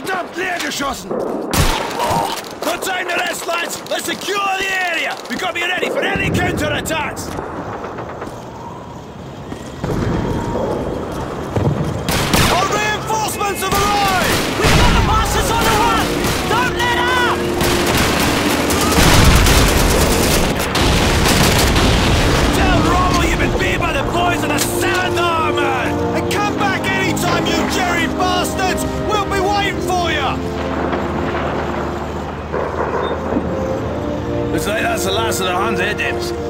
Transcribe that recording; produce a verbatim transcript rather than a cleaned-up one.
Verdammt, leer geschossen! Oh, contain the rest, lads! Let's secure the area! We gotta be ready for any counter-attacks! Our reinforcements have arrived! We've got the bastards on the run! Don't let up! Tell Rommel you've been beat by the boys of the Salazar, man! And come back anytime, you jerry bastards! We'll be waiting for you! Looks like that's the last of the Huns' head-dips.